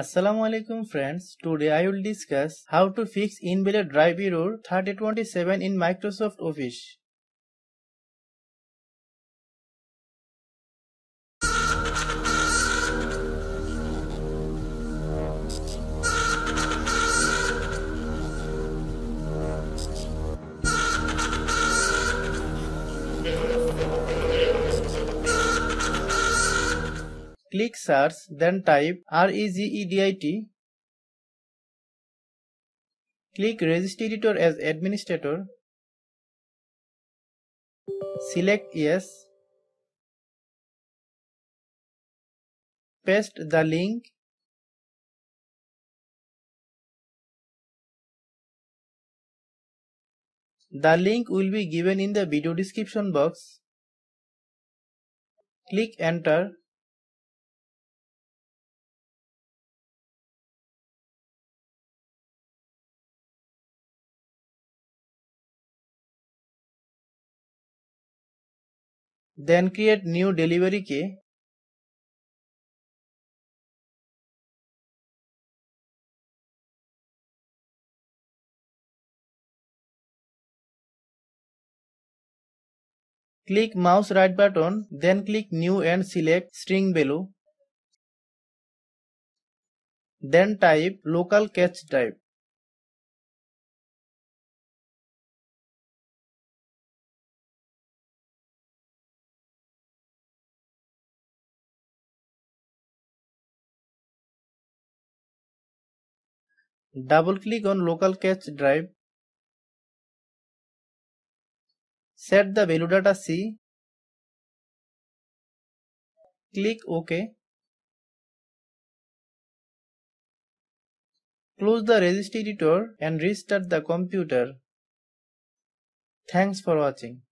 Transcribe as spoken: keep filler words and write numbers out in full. Assalamualaikum friends, today I will discuss how to fix invalid drive error thirty twenty-seven in Microsoft Office. Click search, then type REGEDIT. Click Registry Editor as administrator. Select Yes. Paste the link. The link will be given in the video description box. Click Enter. Then create new delivery key. Click mouse right button, then click new and select string value. Then type local cache type. Double click on local cache drive. Set the value data C. Click OK. Close the registry editor and restart the computer. Thanks for watching.